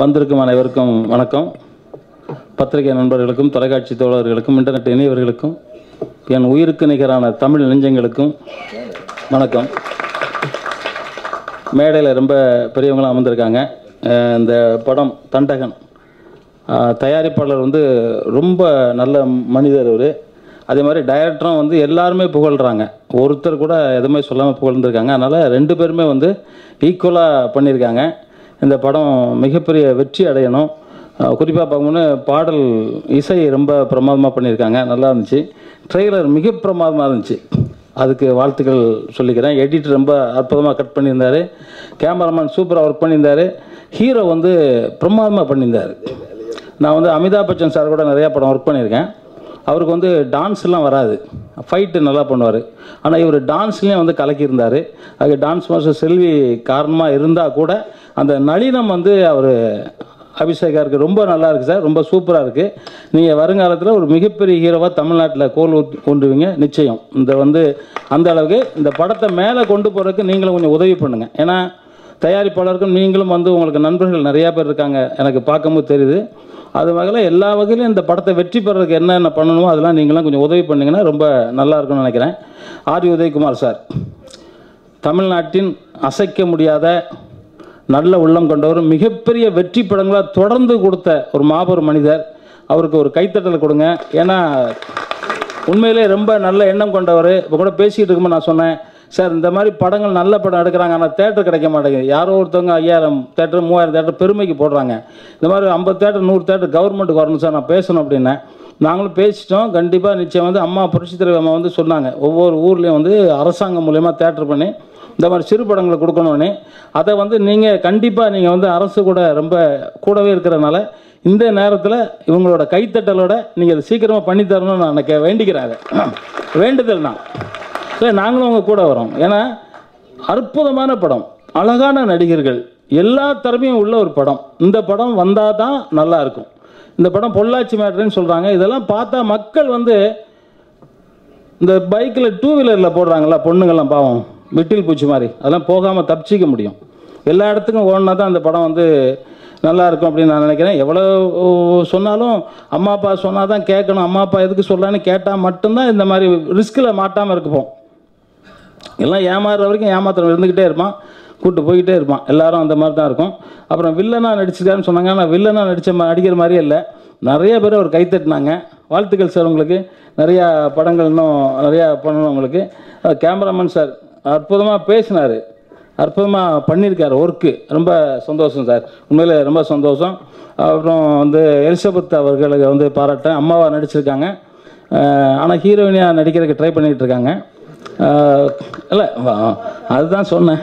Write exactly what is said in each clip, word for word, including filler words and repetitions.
வந்திருக்கும் அனைவருக்கும் வணக்கம். பத்திரிகை நண்பர்களுக்கும் தொலைக்காட்சி தோழர்களுக்கும் இன்டர்நெட் இணையவர்களுக்கும் என் உயிருக்கு நிகரான தமிழ் நெஞ்சங்களுக்கும் வணக்கம். மேடையில் ரொம்ப பெரியவங்களாம் அமர்ந்திருக்காங்க. இந்த படம் தண்டகன் தயாரிப்பாளர் வந்து ரொம்ப நல்ல மனிதர் அவர். அதே மாதிரி டைரக்டரும் வந்து எல்லாருமே புகழ்கிறாங்க, ஒருத்தர் கூட எதுவுமே சொல்லாமல் புகழ்ந்துருக்காங்க. அதனால் ரெண்டு பேருமே வந்து ஈக்குவலாக பண்ணியிருக்காங்க. இந்த படம் மிகப்பெரிய வெற்றி அடையணும். குறிப்பாக பார்க்கணும்னு பாடல் இசை ரொம்ப பிரமாதமாக பண்ணியிருக்காங்க, நல்லா இருந்துச்சு. ட்ரெய்லர் மிக பிரமாதமாக இருந்துச்சு, அதுக்கு வாழ்த்துக்கள் சொல்லிக்கிறேன். எடிட் ரொம்ப அற்புதமாக கட் பண்ணியிருந்தார், கேமராமேன் சூப்பராக ஒர்க் பண்ணியிருந்தார், ஹீரோ வந்து பிரமாதமாக பண்ணியிருந்தார். நான் வந்து அமிதாப் பச்சன் சார் கூட நிறையா படம் ஒர்க் பண்ணியிருக்கேன். அவருக்கு வந்து டான்ஸ்லாம் வராது, ஃபைட்டு நல்லா பண்ணுவார். ஆனால் இவர் டான்ஸ்லேயும் வந்து கலக்கியிருந்தார். அது டான்ஸ் மாஸ்டர் செல்வி காரணமாக இருந்தால் கூட அந்த நளினம் வந்து அவர் அபிஷேகா இருக்குது. ரொம்ப நல்லா இருக்குது சார், ரொம்ப சூப்பராக இருக்குது. நீங்கள் வருங்காலத்தில் ஒரு மிகப்பெரிய ஹீரோவாக தமிழ்நாட்டில் கோல் ஊன்றுவீங்க நிச்சயம். இந்த வந்து அந்த அளவுக்கு இந்த படத்தை மேலே கொண்டு போகிறதுக்கு நீங்களும் கொஞ்சம் உதவி பண்ணுங்கள். ஏன்னா தயாரிப்பாளருக்கும் நீங்களும் வந்து உங்களுக்கு நண்பர்கள் நிறையா பேர் இருக்காங்க, எனக்கு பார்க்கும்போது தெரியுது. அது வகையில் எல்லா வகையிலும் இந்த படத்தை வெற்றி பெறதுக்கு என்னென்ன பண்ணணுமோ அதெல்லாம் நீங்களாம் கொஞ்சம் உதவி பண்ணிங்கன்னா ரொம்ப நல்லா இருக்கும்னு நினைக்கிறேன். ஆர் உதயகுமார் சார் தமிழ்நாட்டின் அசைக்க முடியாத நல்ல உள்ளம் கொண்டவர், மிகப்பெரிய வெற்றி படங்களாக தொடர்ந்து கொடுத்த ஒரு மாபெரும் மனிதர். அவருக்கு ஒரு கைத்தட்டல் கொடுங்க. ஏன்னா உண்மையிலே ரொம்ப நல்ல எண்ணம் கொண்டவர். இப்போ கூட பேசிகிட்டு இருக்கும்போது நான் சொன்னேன், சார் இந்த மாதிரி படங்கள் நல்ல படம் எடுக்கிறாங்க, ஆனால் தேட்டர் கிடைக்க மாட்டேங்குது. யாரோ ஒருத்தவங்க ஐயாயிரம் தேட்டர் மூவாயிரம் தேட்டர் பெருமைக்கு போடுறாங்க. இந்த மாதிரி ஐம்பது தேட்டர் நூறு தேட்டர் கவர்மெண்ட்டுக்கு வரணும் சார், நான் பேசணும் அப்படின்னேன். நாங்களும் பேசிட்டோம். கண்டிப்பாக நிச்சயம் வந்து அம்மா புரட்சித் தலைவி அம்மா வந்து சொன்னாங்க, ஒவ்வொரு ஊர்லேயும் வந்து அரசாங்கம் மூலயமா தேட்டர் பண்ணி இந்த மாதிரி சிறு படங்களை கொடுக்கணும்னு. அதை வந்து நீங்கள் கண்டிப்பாக நீங்கள் வந்து அரசு கூட ரொம்ப கூடவே இருக்கிறதுனால இந்த நேரத்தில் இவங்களோட கைத்தட்டலோட நீங்கள் அதை சீக்கிரமாக பண்ணித்தரணும்னு நான் எனக்கு வேண்டிக்கிறாங்க. வேண்டுதல் நான் இல்லை, நாங்களும் அவங்க கூட வரோம். ஏன்னா அற்புதமான படம், அழகான நடிகர்கள், எல்லா திறமையும் உள்ள ஒரு படம். இந்த படம் வந்தால் தான் நல்லாயிருக்கும். இந்த படம் பொள்ளாச்சி மேட்ருன்னு சொல்கிறாங்க. இதெல்லாம் பார்த்தா மக்கள் வந்து இந்த பைக்கில் டூ வீலரில் போடுறாங்களா பொண்ணுங்கள்லாம், பாவம் விட்டில் பூச்சி மாதிரி, அதெல்லாம் போகாமல் தப்பிச்சிக்க முடியும். எல்லா இடத்துக்கும் ஓடினா தான் அந்த படம் வந்து நல்லாயிருக்கும் அப்படின்னு நான் நினைக்கிறேன். எவ்வளோ சொன்னாலும் அம்மா அப்பா சொன்னால் தான் கேட்கணும், அம்மா அப்பா எதுக்கு சொல்லலான்னு கேட்டால் மட்டும்தான் இந்த மாதிரி ரிஸ்கில் மாட்டாமல் இருப்போம். எல்லாம் ஏமாறுற வரைக்கும் ஏமாத்திரம் இருந்துக்கிட்டே இருப்பான், கூப்பிட்டு போய்கிட்டே இருப்பான். எல்லாரும் அந்த மாதிரி தான் இருக்கும். அப்புறம் வில்லனா நடிச்சிருக்காருன்னு சொன்னாங்க, ஆனால் வில்லனா நடித்த நடிக்கிற மாதிரியே இல்லை. நிறைய பேர் அவர் கைத்தட்டினாங்க. வாழ்த்துக்கள் சார், உங்களுக்கு நிறையா படங்கள் இன்னும் நிறையா பண்ணணும். உங்களுக்கு கேமராமேன் சார் அற்புதமாக பேசினார், அற்புதமாக பண்ணியிருக்கார் ஒர்க்கு. ரொம்ப சந்தோஷம் சார், உண்மையில் ரொம்ப சந்தோஷம். அப்புறம் வந்து எலிசபெத் அவர்களுக்கு வந்து பாராட்டேன், அம்மாவாக நடிச்சிருக்காங்க. ஆனால் ஹீரோயினியாக நடிக்கிறதுக்கு ட்ரை பண்ணிகிட்டு இருக்காங்க. இல்லை அதுதான் சொன்னேன்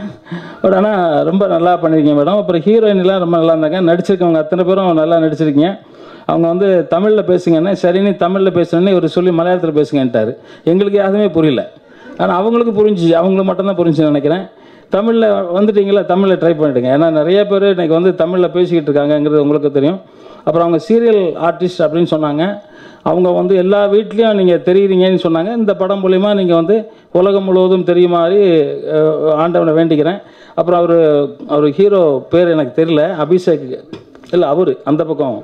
பட், ஆனால் ரொம்ப நல்லா பண்ணியிருக்கீங்க மேடம். அப்புறம் ஹீரோயின்லாம் ரொம்ப நல்லா இருந்தாங்க, நடிச்சிருக்கவங்க அத்தனை பேரும் நல்லா நடிச்சிருக்கீங்க. அவங்க வந்து தமிழில் பேசுங்கன்னு, சரின்னு தமிழில் பேசுனேன்னு இவர் சொல்லி மலையாளத்தில் பேசுங்கன்ட்டார். எங்களுக்கு யாருமே புரியல, ஆனால் அவங்களுக்கு புரிஞ்சிச்சு, அவங்களுக்கு மட்டும்தான் புரிஞ்சுன்னு நினைக்கிறேன். தமிழில் வந்துட்டிங்களா, தமிழில் ட்ரை பண்ணிவிடுங்க. ஏன்னா நிறைய பேர் இன்றைக்கி வந்து தமிழில் பேசிக்கிட்டு இருக்காங்கங்கிறது உங்களுக்கு தெரியும். அப்புறம் அவங்க சீரியல் ஆர்டிஸ்ட் அப்படின்னு சொன்னாங்க. அவங்க வந்து எல்லா வீட்லேயும் நீங்கள் தெரியுறீங்கன்னு சொன்னாங்க. இந்த படம் மூலிமா நீங்கள் வந்து உலகம் முழுவதும் தெரியுமாறு ஆண்டவனை வேண்டிக்கிறேன். அப்புறம் அவர் அவர் ஹீரோ பேர் எனக்கு தெரியல, அபிஷேக் இல்லை அவர் அந்த பக்கம்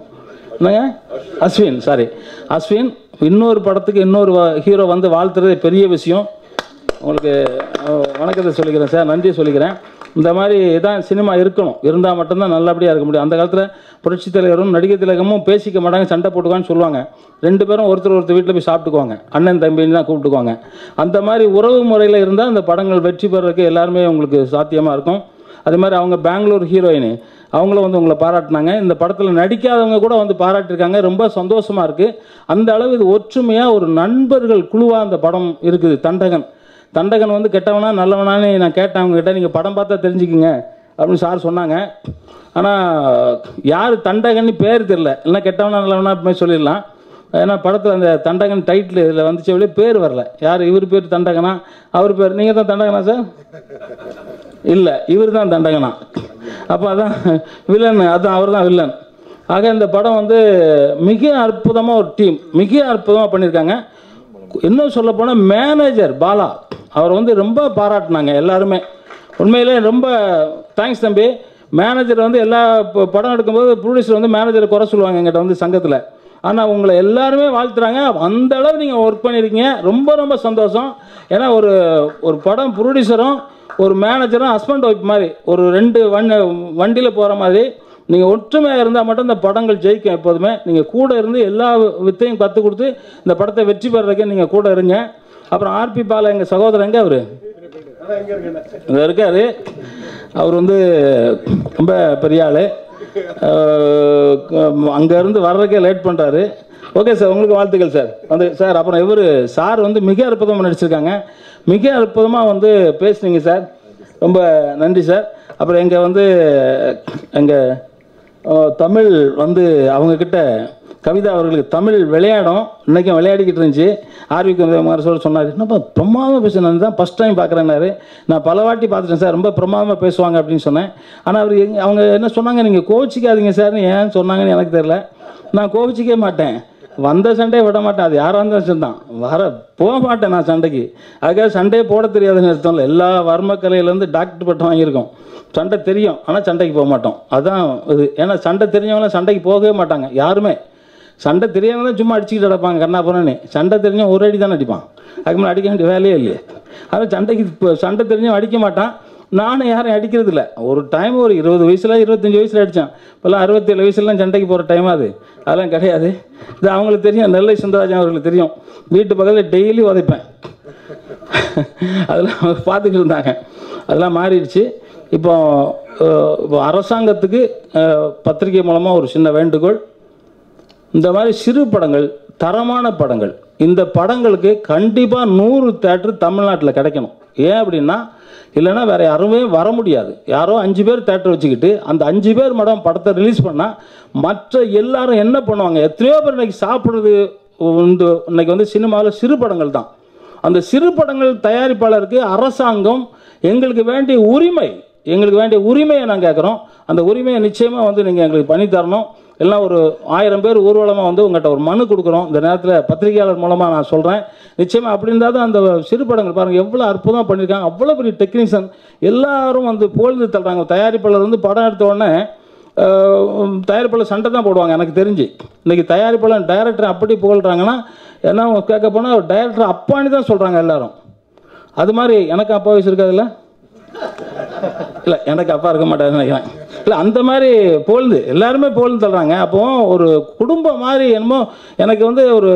என்னங்க அஸ்வின், சாரி அஸ்வின். இன்னொரு படத்துக்கு இன்னொரு ஹீரோ வந்து வாழ்த்துறது பெரிய விஷயம். உங்களுக்கு வணக்கத்தை சொல்லிக்கிறேன் சார், நன்றி சொல்லிக்கிறேன். இந்த மாதிரி தான் சினிமா இருக்கணும், இருந்தால் மட்டும்தான் நல்லபடியாக இருக்க முடியும். அந்த காலத்தில் புரட்சித் தலைவரும் நடிகை திலகமும் பேசிக்க மாட்டாங்க, சண்டை போட்டுக்கான்னு சொல்லுவாங்க. ரெண்டு பேரும் ஒருத்தர் ஒருத்தர் வீட்டில் போய் சாப்பிட்டுக்குவாங்க, அண்ணன் தம்பின்னு தான் கூப்பிட்டுக்குவாங்க. அந்த மாதிரி உறவு முறையில் இருந்தால் அந்த படங்கள் வெற்றி பெறதுக்கு எல்லாருமே உங்களுக்கு சாத்தியமாக இருக்கும். அதே மாதிரி அவங்க பெங்களூர் ஹீரோயின் அவங்களும் வந்து உங்களை பாராட்டினாங்க. இந்த படத்தில் நடிக்காதவங்க கூட வந்து பாராட்டியிருக்காங்க, ரொம்ப சந்தோஷமாக இருக்குது. அந்த அளவு இது ஒற்றுமையாக ஒரு நண்பர்கள் குழுவாக அந்த படம் இருக்குது. தண்டகன் தண்டகன் வந்து கெட்டவனா நல்லவனான்னு நான் கேட்டேன் அவங்ககிட்ட. நீங்கள் படம் பார்த்தா தெரிஞ்சுக்குங்க அப்படின்னு சார் சொன்னாங்க. ஆனால் யார் தண்டகன்னு பேர் தெரில, இல்லைன்னா கெட்டவனா நல்லவனா அப்படின்னு சொல்லிடலாம். ஏன்னா படத்தில் அந்த தண்டகன் டைட்டில் இதில் வந்துச்சு, வெளியே பேர் வரல. யார் இவர் பேர் தண்டகனா, அவர் பேர் நீங்கள் தான் தண்டகனா சார், இல்லை இவர் தான் தண்டகனா, அப்போ அதான் வில்லன், அதுதான் அவர் தான் வில்லன். ஆக இந்த படம் வந்து மிக அற்புதமாக ஒரு டீம் மிக அற்புதமாக பண்ணியிருக்காங்க. இன்னும் சொல்ல போனால் மேனேஜர் பாலா அவர் வந்து ரொம்ப பாராட்டினாங்க எல்லாருமே. உண்மையிலே ரொம்ப தேங்க்ஸ் தம்பி. manager on the Ella Padana, producer on the manager Korasulang and on the Sangatla. Anna Ungla Elarme, Valtranga, Andalaning or Panirinia, Rumba Rumba Santosa, and our or Padam producer or manager, husband of Mari, or Rend Vandila Poramade. நீங்க ஒற்றுமையா இருந்தா மட்டும் இந்த படங்கள் ஜெயிக்கும் எப்பவுமே நீங்க கூட இருந்து எல்லா வித்தையும் கத்து கொடுத்து இந்த படத்தை வெற்றி பெறறதுக்கு நீங்க கூட இருங்க அப்புறம் ஆர்பி பாலா எங்க சகோதரங்க அவரு அங்க இருக்காரு அவர் வந்து ரொம்ப பெரிய ஆளு அங்க இருந்து வரதுக்கே லேட் பண்றாரு ஓகே சார் உங்களுக்கு வாழ்த்துக்கள் சார் வந்து சார் அப்புறம் இவரு சார் வந்து மிக அற்புதமா நடிச்சிருக்காங்க மிக அற்புதமா வந்து பேசுறீங்க சார் ரொம்ப நன்றி சார் அப்புறம் எங்க வந்து எங்க தமிழ் வந்து அவங்க கிட்ட கவிதா அவர்களுக்கு தமிழ் விளையாடும் இன்னைக்கு விளையாடிக்கிட்டு இருந்துச்சு ஆர்வி குமார் சார் சொன்னாரு என்னப்பா பிரமாதமா பேசுறானே தான் ஃபர்ஸ்ட் டைம் பார்க்கறேன்னாரு நான் பலவாட்டி பார்த்துட்டேன் சார் ரொம்ப பிரமாதமா பேசுவாங்க அப்படினு சொன்னேன் ஆனா அவர் அவங்க என்ன சொன்னாங்க நீங்க கோவிச்சிக்காதீங்க சார்னு ஏன் சொன்னாங்கன்னு எனக்கு தெரியல நான் கோவிச்சிக்கவே மாட்டேன் வந்த சண்டே விட மாட்டேன் அது யாரா இருந்தாலும் சொன்னான் வர போக மாட்டேன் நான் சண்டைக்கு அதுக்காக சண்டே போட தெரியாதுன்னு அர்த்தம் இல்லை எல்லா வர்மக்கலையிலேருந்து டாக்டர் பட்டம் வாங்கியிருக்கோம் சண்டை தெரியும் ஆனால் சண்டைக்கு போக மாட்டோம் அதான் இது ஏன்னா சண்டை தெரிஞ்சவங்களாம் சண்டைக்கு போகவே மாட்டாங்க யாருமே சண்டை தெரியாதவங்களாம் சும்மா அடிச்சுக்கிட்டு நடப்பாங்க கண்ணாப்புறன்னு சண்டை தெரிஞ்சவன் ஒரு அடி தானே அடிப்பான் அதுக்கு மேலே அடிக்க வேண்டிய வேலையே இல்லையே ஆனால் சண்டைக்கு சண்டை தெரிஞ்சவன் அடிக்க மாட்டான் நானும் யாரையும் அடிக்கிறது இல்லை ஒரு டைம் ஒரு இருபது வயசுல இருபத்தஞ்சி வயசுல அடித்தான் இப்போல்லாம் அறுபத்தேழு வயசுலாம் சண்டைக்கு போகிற டைம் அது அதெல்லாம் கிடையாது இது அவங்களுக்கு தெரியும் நெல்லை சுந்தரராஜன் அவர்களுக்கு தெரியும் வீட்டு பக்கத்தில் டெய்லி உதைப்பேன் அதெல்லாம் பார்த்துக்கிட்டு இருந்தாங்க அதெல்லாம் மாறிடுச்சு இப்போ அரசாங்கத்துக்கு பத்திரிகை மூலமாக ஒரு சின்ன வேண்டுகோள் இந்த மாதிரி சிறு படங்கள் தரமான படங்கள் இந்த படங்களுக்கு கண்டிப்பாக நூறு தேட்டர் தமிழ்நாட்டில் கிடைக்கணும் ஏன் அப்படின்னா இல்லைன்னா வேறு யாருமே வர முடியாது யாரோ அஞ்சு பேர் தேட்டர் வச்சுக்கிட்டு அந்த அஞ்சு பேர் மேடம் படத்தை ரிலீஸ் பண்ணால் மற்ற எல்லாரும் என்ன பண்ணுவாங்க எத்தனையோ பேர் இன்றைக்கி சாப்பிட்றது இந்த இன்றைக்கி வந்து சினிமாவில் சிறு படங்கள் தான் அந்த சிறு படங்கள் தயாரிப்பாளருக்கு அரசாங்கம் எங்களுக்கு வேண்டிய உரிமை எங்களுக்கு வேண்டிய உரிமையை நான் கேட்குறோம் அந்த உரிமையை நிச்சயமாக வந்து நீங்கள் எங்களுக்கு பண்ணி தரணும் எல்லாம் ஒரு ஆயிரம் பேர் ஊர்வலமாக வந்து உங்கள்கிட்ட ஒரு மனு கொடுக்குறோம் இந்த நேரத்தில் பத்திரிகையாளர் மூலமாக நான் சொல்கிறேன் நிச்சயமாக அப்படி இருந்தால் தான் அந்த சிறு படங்கள் பாருங்கள் எவ்வளோ அற்புதமாக பண்ணியிருக்காங்க அவ்வளோ பெரிய டெக்னீஷியன் எல்லாரும் வந்து புகழ்ந்து தள்ளுறாங்க தயாரிப்பாளர் வந்து படம் எடுத்தோடனே தயாரிப்பாளர் சண்டை தான் போடுவாங்க எனக்கு தெரிஞ்சு இன்றைக்கி தயாரிப்பாளர் டைரக்டர் அப்படி புகழ்கிறாங்கன்னா ஏன்னா அவங்க கேட்க போனால் டைரக்டர் அப்பான்னு தான் சொல்கிறாங்க எல்லோரும் அது மாதிரி எனக்கு அப்பா வயசு இருக்காதுல்ல இல்லை எனக்கு அப்பா இருக்க மாட்டாருன்னு நினைக்கிறேன் இல்லை அந்த மாதிரி போல்ந்து எல்லாருமே போல்ந்து தள்ளுறாங்க அப்போது ஒரு குடும்பம் மாதிரி என்னமோ எனக்கு வந்து ஒரு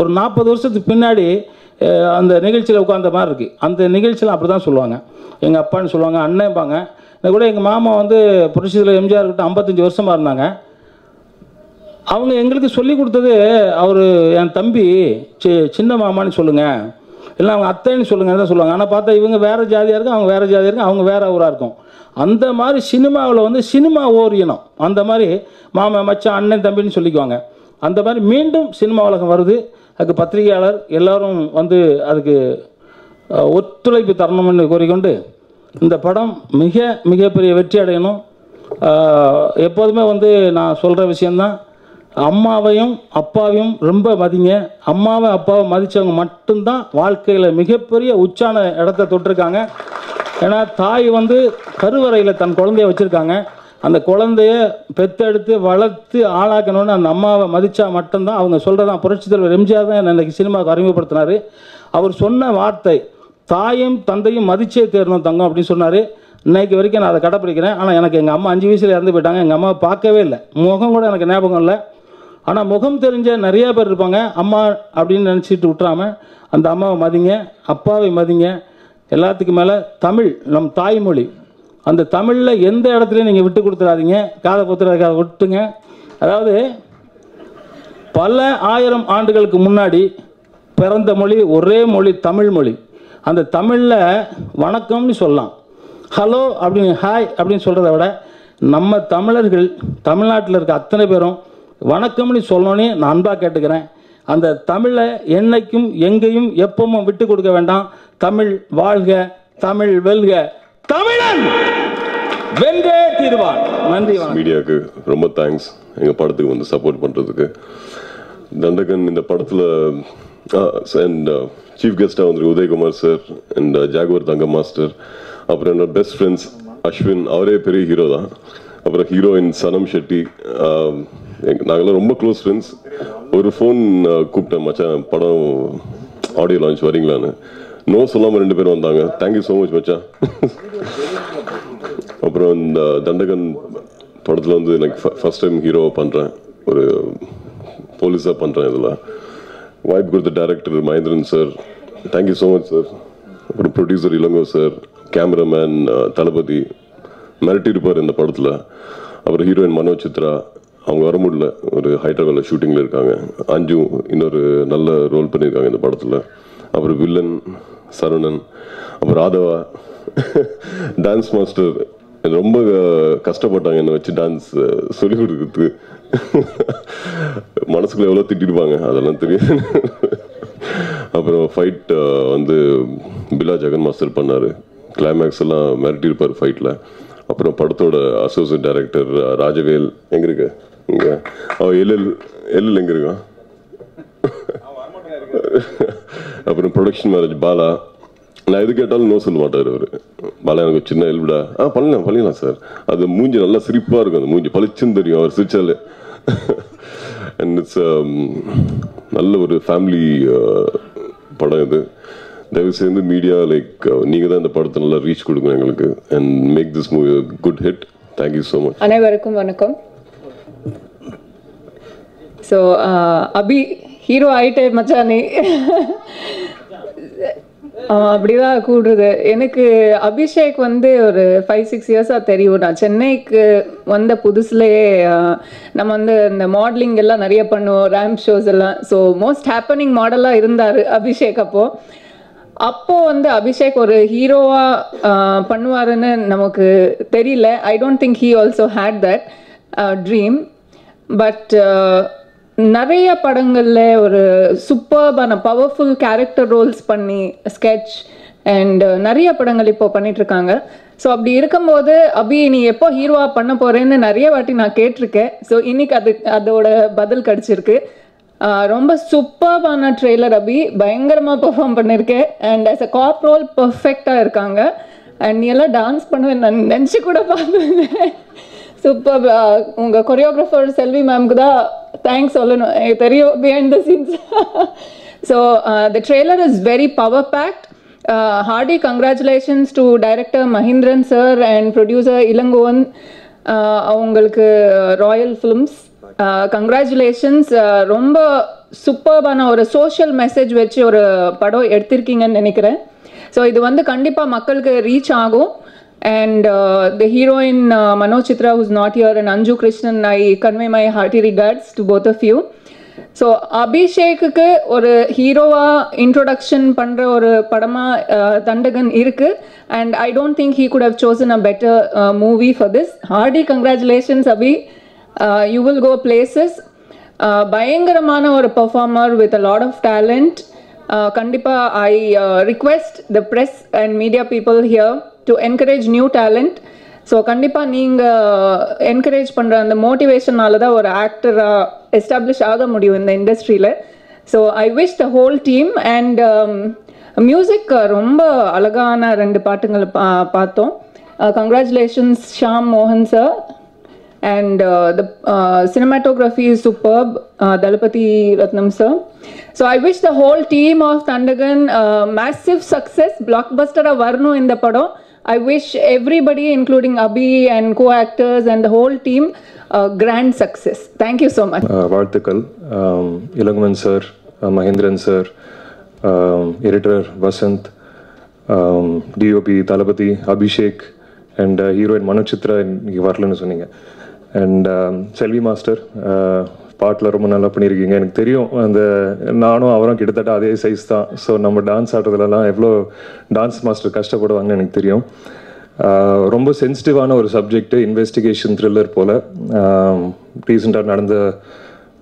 ஒரு நாற்பது வருஷத்துக்கு பின்னாடி அந்த நிகழ்ச்சியில் உட்காந்த மாதிரி இருக்குது அந்த நிகழ்ச்சியில் அப்படி தான் சொல்லுவாங்க எங்கள் அப்பான்னு சொல்லுவாங்க அண்ணன்பாங்க இந்த கூட எங்கள் மாமா வந்து புரட்சியில் எம்ஜிஆர் கிட்ட ஐம்பத்தஞ்சு வருஷமாக இருந்தாங்க அவங்க எங்களுக்கு சொல்லி கொடுத்தது அவர் என் தம்பி சி சின்ன மாமான்னு சொல்லுங்கள் இல்லை அவங்க அத்தைன்னு சொல்லுங்கன்னு தான் சொல்லுவாங்க ஆனால் பார்த்தா இவங்க வேறு ஜாதியாக இருக்கும் அவங்க வேறு ஜாதியாக இருக்கும் அவங்க வேறு ஊராக இருக்கும் அந்த மாதிரி சினிமாவில் வந்து சினிமா ஓரியணும் அந்த மாதிரி மாமா மச்சான் அண்ணன் தம்பின்னு சொல்லிக்குவாங்க அந்த மாதிரி மீண்டும் சினிமா உலகம் வருது அதுக்கு பத்திரிகையாளர் எல்லோரும் வந்து அதுக்கு ஒத்துழைப்பு தரணும்னு கோரிக்கொண்டு இந்த படம் மிக மிகப்பெரிய வெற்றி அடையணும் எப்போதுமே வந்து நான் சொல்கிற விஷயந்தான் அம்மாவையும் அப்பாவையும் ரொம்ப மதிங்க அம்மாவை அப்பாவை மதித்தவங்க மட்டும்தான் வாழ்க்கையில் மிகப்பெரிய உச்சான இடத்த தொட்டிருக்காங்க ஏன்னா தாய் வந்து கருவறையில் தன் குழந்தைய வச்சுருக்காங்க அந்த குழந்தைய பெற்றெடுத்து வளர்த்து ஆளாக்கணும்னு அந்த அம்மாவை மதித்தா மட்டும்தான் அவங்க சொல்கிறதான் புரட்சித் தலைவர் எம்ஜிஆர் தான் இன்றைக்கி சினிமாவுக்கு அறிமுகப்படுத்தினார் அவர் சொன்ன வார்த்தை தாயும் தந்தையும் மதிச்சே தேரணும் தங்கம் அப்படின்னு சொன்னார் இன்றைக்கு வரைக்கும் நான் அதை கடைப்பிடிக்கிறேன் ஆனால் எனக்கு எங்கள் அம்மா அஞ்சு வயசில் இறந்து போயிட்டாங்க எங்கள் அம்மாவை பார்க்கவே இல்லை முகம் கூட எனக்கு ஞாபகம் இல்லை ஆனால் முகம் தெரிஞ்ச நிறையா பேர் இருப்பாங்க அம்மா அப்படின்னு நினச்சிட்டு விட்றாமல் அந்த அம்மாவை மதிங்க அப்பாவை மதிங்க எல்லாத்துக்கு மேலே தமிழ் நம் தாய்மொழி அந்த தமிழில் எந்த இடத்துலையும் நீங்கள் விட்டு கொடுத்துடாதீங்க காதை பொத்துறதுக்காக விட்டுங்க அதாவது பல ஆயிரம் ஆண்டுகளுக்கு முன்னாடி பிறந்த மொழி ஒரே மொழி தமிழ் மொழி அந்த தமிழில் வணக்கம்னு சொல்லலாம் ஹலோ அப்படின்னு ஹாய் அப்படின்னு சொல்கிறத விட நம்ம தமிழர்கள் தமிழ்நாட்டில் இருக்க அத்தனை பேரும் வணக்கம்னு சொல்லணும்னு நான் அன்பாக கேட்டுக்கிறேன் அந்த தமிழை என்னைக்கும் எங்கேயும் எப்பவும் விட்டு கொடுக்க வேண்டாம் தமிழ் வாழ்க தமிழ் வெல்க தமிழன் வென்றே தீர்வான் நன்றி மீடியாவுக்கு ரொம்ப தேங்க்ஸ் எங்கள் படத்துக்கு வந்து சப்போர்ட் பண்ணுறதுக்கு தண்டகன் இந்த படத்தில் அண்ட் சீஃப் கெஸ்டாக வந்து Udayakumar sir and jaguar Thanga master அப்புறம் என்னோட best friends Ashwin, avare periya hero da. Avara heroine Sanam Shetty, naagala romba close friends. Oru phone koopta macha padam audio launch varingla nu. No sollama rendu per vandanga. Thank you so much macha. Apra the Thandagan paduthu undu like first time hero pandren. Oru police ah pandren idula. Vibe good the director Mahendran sir. Thank you so much sir. Oru producer Ilangovan sir, cameraman Dalapathi. Merited for in the Padla, our hero in Manochitra, Angaramudla, Hyderabad shooting Lirkanga, Anju in a Nala role Panikang in the Padla, our villain Sarunan, our Adava, dance master, and Romba Kastapatang and which dance Solid Manascla Tidibanga, Alanthi, our fight on the Bila Jagan Master Panare, climax la merited per fight la. Apna Padthoda associate director Rajavel Engriga. Oh, L L Engriga. Apna production marriage Bala. I either get all no silver. Bala and China Elda. Ah, Palina, Palina, sir. At the Munja, Allah Sripar, the Munja Palichindari or Sichale. And it's um, a family Padayade. They will say in the media like Nigada and the Parthanala reach Kudukangalaka and make this movie a good hit. Thank you so much. Anavarakum Vanakum. So, uh, Abhi, hero Aite Machani. Abdida Kudrude. Enak Abhishek one day or five, six years are Teriuna. Chenek one the Pudusle Namanda the modeling Ella Nariapano, ramp shows Ella. So, most happening model Irunda Abhishek Apo. அப்போ வந்து அபிஷேக் ஒரு ஹீரோவா பண்ணுவாருன்னு நமக்கு தெரியல I don't think he also had that uh, dream but நிறைய படங்கள்ல ஒரு சூப்பர்பான பவர்ஃபுல் கரெக்டர் ரோல்ஸ் பண்ணி ஸ்கெட்ச் and நிறைய படங்கள் இப்போ பண்ணிட்டு இருக்காங்க சோ அப்படி இருக்கும்போது அபி நீ எப்போ ஹீரோவா பண்ண போறேன்னு நிறைய வாட்டி நான் கேட்டிருக்கேன் சோ இன்னைக்கு அது அதோட பதில் கிடைச்சிருக்கு ரொம்ப சூப்பரான ட்ரெய்லர் அபி பயங்கரமா பெர்ஃபார்ம் பண்ணிருக்கே and as a cop role perfectா இருக்காங்க and நீ எல்லாம் டான்ஸ் பண்ணவே நான் நினைச்சு கூட பார்த்தேன் சூப்பர் உங்க கோரியோகிராஃபர் செல்வி மேம்க்கு தான் தேங்க்ஸ் சொல்லணும் தெரியும் behind the scenes so uh, the trailer is very power packed uh, hearty congratulations to director Mahendran sir and producer Ilangovan அவங்களுக்கு uh, Royal Films Uh, congratulations ரொம்ப சூப்பரான ஒரு சோஷியல் மெசேஜ் வெச்சு ஒரு படம் எடுத்துக்கிங்கன்னு நினைக்கிறேன் சோ இது வந்து கண்டிப்பா மக்களுக்கு ரீச் ஆகும் and uh, the heroine uh, Manochitra who's not here and Anju Krishnan I convey my hearty regards to both of you so அபிஷேக்குக்கு ஒரு ஹீரோவா இன்ட்ரோடக்ஷன் பண்ற ஒரு படமா தண்டகன் இருக்கு and I don't think he could have chosen a better uh, movie for this hearty congratulations Abhi Uh, you will go places. Uh, Bayangaramana or a performer with a lot of talent. Uh, Kandipa, I uh, request the press and media people here to encourage new talent. So Kandipa, neenga encourage pandra and the motivation alada or actor uh, establish aga mudiyum in the industry le. So I wish the whole team and um, music romba alagana rendu paatungal paathom. Congratulations, Shyam Mohan sir. And uh, the uh, cinematography is superb, uh, Dalapathi Ratnam sir. So I wish the whole team of Thandagan uh, massive success, blockbuster of Varnu in the Pado. I wish everybody, including Abhi and co-actors and the whole team, uh, grand success. Thank you so much. Varthakal, um, Ilangovan sir, uh, Mahendran sir, um, editor Vasanth, um, D O P Dalapathi, Abhishek, and uh, hero and Manochitra and Varlanu Suninga. And um, Selvi Master, part la romba nalla pannirukeenga enakku theriyum and naanum avarum kidatta adhe size tha so nama dance aadradala la evlo dance master kashtapaduvanga enakku theriyum romba sensitive ana or subject investigation thriller pola recent ah nadandha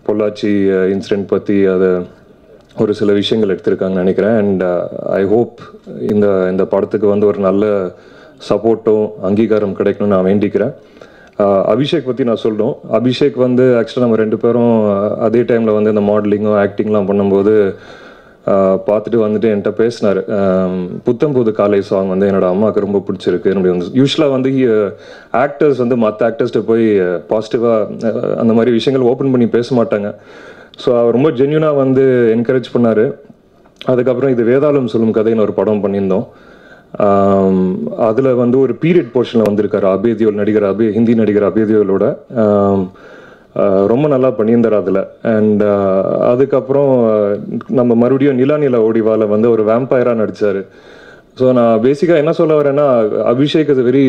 Pollachi incident patti adha oru sila vishayangal eduthirukanga nenikiren and I hope indha indha padathukku vandu oru nalla supportum angikaram kedaiknu na vendikiren Abhishek பற்றி நான் சொல்கிறோம் அபிஷேக் வந்து ஆக்சுவலாக நம்ம ரெண்டு பேரும் அதே டைமில் வந்து இந்த மாடலிங்கும் ஆக்டிங்லாம் பண்ணும்போது பார்த்துட்டு வந்துட்டு என்கிட்ட பேசினார். புத்தம் புது காலை சாங் வந்து என்னோட அம்மாவுக்கு ரொம்ப பிடிச்சிருக்கு அப்படி வந்து. யூஸ்வலாக வந்து ஆக்டர்ஸ் வந்து மற்ற ஆக்டர்ஸ்கிட்ட போய் பாசிட்டிவாக அந்த மாதிரி விஷயங்கள் ஓப்பன் பண்ணி பேச மாட்டாங்க. ஸோ அவர் ரொம்ப ஜென்யூனாக வந்து என்கரேஜ் பண்ணார். அதுக்கப்புறம் இது வேதாளம் சொல்லும் கதைன்னு ஒரு படம் பண்ணியிருந்தோம். அதில் வந்து ஒரு பீரியட் போர்ஷனில் வந்திருக்காரு அபேதியோல் நடிகர், அபே ஹிந்தி நடிகர் அபேதியோலோட ரொம்ப நல்லா பண்ணியிருந்தார் அதில். அண்ட் அதுக்கப்புறம் நம்ம மறுபடியும் நிலா நிலா ஓடிவால வந்து ஒரு வேம்பயராக நடித்தார். ஸோ நான் பேசிக்காக என்ன சொல்ல வரேன்னா, அபிஷேக் அது வெரி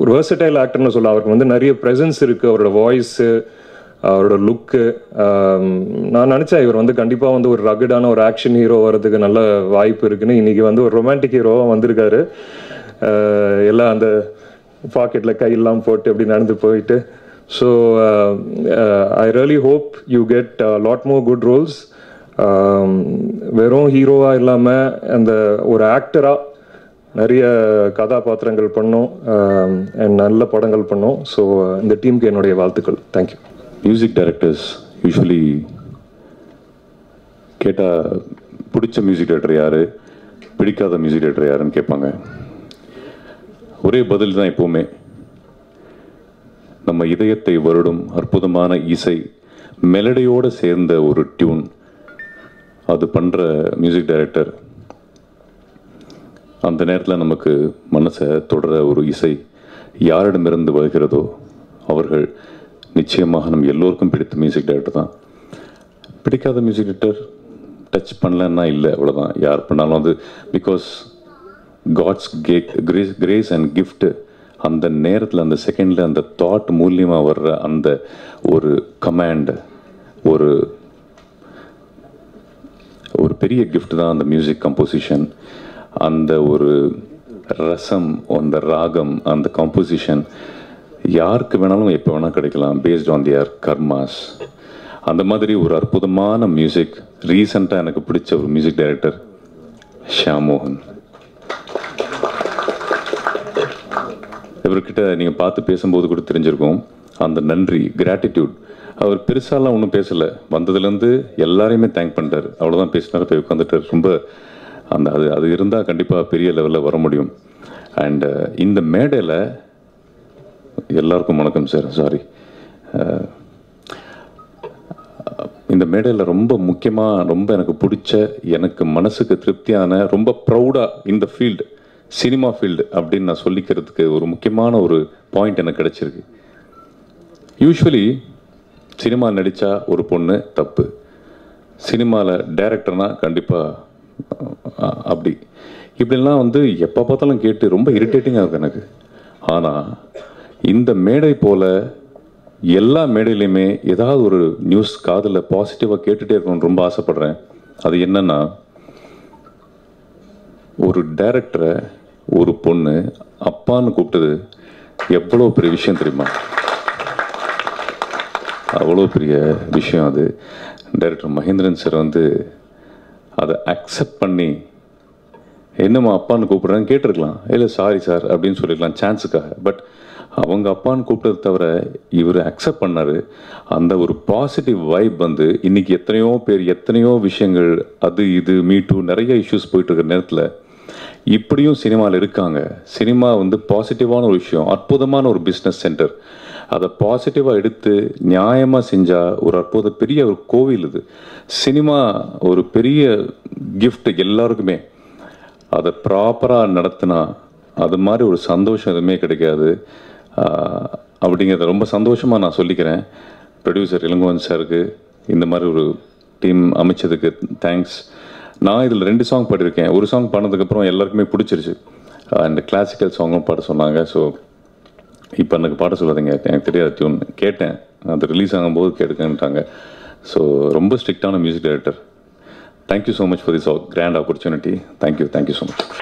ஒரு வேர்சடைல் ஆக்டர்னு சொல்ல. அவருக்கு வந்து நிறைய ப்ரெசன்ஸ் இருக்குது, அவரோட வாய்ஸு, அவரோட லுக்கு. நான் நினச்சேன் இவர் வந்து கண்டிப்பாக வந்து ஒரு ரகடான ஒரு ஆக்ஷன் ஹீரோ வர்றதுக்கு நல்ல வாய்ப்பு இருக்குன்னு. இன்றைக்கி வந்து ஒரு ரொமான்டிக் ஹீரோவாக வந்திருக்காரு, எல்லாம் அந்த பாக்கெட்டில் கையெல்லாம் போட்டு அப்படி நடந்து போயிட்டு. So I really hope you get lot more good roles. வெறும் ஹீரோவாக இல்லாமல் அந்த ஒரு ஆக்டராக நிறைய கதாபாத்திரங்கள் பண்ணோம், அண்ட் நல்ல படங்கள் பண்ணோம். ஸோ இந்த டீமுக்கு என்னுடைய வாழ்த்துக்கள். தேங்க்யூ. மியூசிக் டைரக்டர்ஸ் யூஸ்வலி கேட்டால் பிடிச்ச மியூசிக் டைரக்டர் யார், பிடிக்காத மியூசிக் டைரக்டர் யாருன்னு கேட்பாங்க. ஒரே பதில் தான் எப்போவுமே, நம்ம இதயத்தை வருடும் அற்புதமான இசை, மெலடியோடு சேர்ந்த ஒரு டியூன், அது பண்ணுற மியூசிக் டைரக்டர் அந்த நேரத்தில் நமக்கு மனசை தொடர ஒரு இசை யாரிடமிருந்து வருகிறதோ அவர்கள் நிச்சயமாக நம்ம எல்லோருக்கும் பிடித்த மியூசிக் டைரக்டர் தான். பிடிக்காத மியூசிக் டைரக்டர் டச் பண்ணலன்னா இல்லை, அவ்வளோதான். யார் பண்ணாலும் அது பிகாஸ் காட்ஸ் கே கிரேஸ் கிரேஸ் அண்ட் கிஃப்ட். அந்த நேரத்தில் அந்த செகண்டில் அந்த தாட் மூலியமாக வர்ற அந்த ஒரு கமாண்ட், ஒரு ஒரு பெரிய கிஃப்ட் தான் அந்த மியூசிக் கம்போசிஷன். அந்த ஒரு ரசம், அந்த ராகம், அந்த கம்போசிஷன் யாருக்கு வேணாலும் எப்போ வேணால் கிடைக்கலாம், பேஸ்ட் ஆன் தியர் கர்மாஸ். அந்த மாதிரி ஒரு அற்புதமான மியூசிக். ரீசெண்டாக எனக்கு பிடிச்ச ஒரு மியூசிக் டைரக்டர் ஷியாம் மோகன். இவர்கிட்ட நீங்கள் பார்த்து பேசும்போது கூட தெரிஞ்சிருக்கோம் அந்த நன்றி, கிராட்டிடியூட். அவர் பெருசாலாம் ஒன்றும் பேசலை, வந்ததுலேருந்து எல்லாரையுமே தேங்க் பண்ணிட்டார், அவ்வளோதான் பேசினார், போய் உட்காந்துட்டார். ரொம்ப அந்த அது அது இருந்தால் கண்டிப்பாக பெரிய லெவலில் வர முடியும். அண்டு இந்த மேடையில் எல்லாருக்கும் வணக்கம் சார், சாரி. இந்த மேடையில் ரொம்ப முக்கியமாக ரொம்ப எனக்கு பிடிச்ச, எனக்கு மனசுக்கு திருப்தியான, ரொம்ப ப்ரௌடாக இந்த ஃபீல்டு சினிமா ஃபீல்டு அப்படின்னு நான் சொல்லிக்கிறதுக்கு ஒரு முக்கியமான ஒரு பாயிண்ட் எனக்கு கிடச்சிருக்கு. யூஸ்வலி சினிமா நடித்தா ஒரு பொண்ணு தப்பு, சினிமாவில் டைரக்டர்னால் கண்டிப்பாக அப்படி இப்படிலாம் வந்து எப்போ பார்த்தாலும் கேட்டு ரொம்ப இரிட்டேட்டிங்காக இருக்குது எனக்கு. ஆனால் இந்த மேடை போல் எல்லா மேடையிலையுமே ஏதாவது ஒரு நியூஸ் காதில் பாசிட்டிவாக கேட்டுகிட்டே இருக்கணும்னு ரொம்ப ஆசைப்பட்றேன். அது என்னென்னா, ஒரு டைரக்டரை ஒரு பொண்ணு அப்பான்னு கூப்பிட்டது எவ்வளோ பெரிய விஷயம் தெரியுமா, அவ்வளோ பெரிய விஷயம் அது. டைரக்டர் மகேந்திரன் சார் வந்து அதை அக்செப்ட் பண்ணி என்னம்மா அப்பான்னு கூப்பிட்றேன்னு கேட்டிருக்கலாம், இல்லை சாரி சார் அப்படின்னு சொல்லியிருக்கலாம் சான்ஸுக்காக. பட் அவங்க அப்பான்னு கூப்பிட்டது தவிர இவர் அக்செப்ட் பண்ணார். அந்த ஒரு பாசிட்டிவ் வைப் வந்து இன்றைக்கி எத்தனையோ பேர் எத்தனையோ விஷயங்கள் அது இது மீட்டு நிறைய இஷ்யூஸ் போயிட்டுருக்கிற நேரத்தில் இப்படியும் சினிமாவில் இருக்காங்க. சினிமா வந்து பாசிட்டிவான ஒரு விஷயம், அற்புதமான ஒரு பிஸ்னஸ் சென்டர். அதை பாசிட்டிவாக எடுத்து நியாயமாக செஞ்சால் ஒரு அற்புத பெரிய ஒரு கோவில் இது. சினிமா ஒரு பெரிய கிஃப்ட் எல்லாருக்குமே. அதை ப்ராப்பராக நடத்தினா அது மாதிரி ஒரு சந்தோஷம் எதுவுமே கிடைக்காது அப்படிங்கிறத ரொம்ப சந்தோஷமாக நான் சொல்லிக்கிறேன். ப்ரொடியூசர் இளங்கோவன் சாருக்கு இந்த மாதிரி ஒரு டீம் அமைச்சதுக்கு தேங்க்ஸ். நான் இதில் ரெண்டு சாங் பாடியிருக்கேன், ஒரு சாங் பாடினதுக்கப்புறம் எல்லாருக்குமே பிடிச்சிருச்சு. அந்த கிளாசிக்கல் சாங்கும் பாட சொன்னாங்க. ஸோ இப்போ எனக்கு பாட சொல்லாதீங்க, எனக்கு தெரியாத டியூன் கேட்டேன், அது ரிலீஸ் ஆகும்போது கேட்டுக்கன்ட்டாங்க. ஸோ ரொம்ப ஸ்ட்ரிக்டான music director. Thank you so much for this grand opportunity. Thank you thank you so much.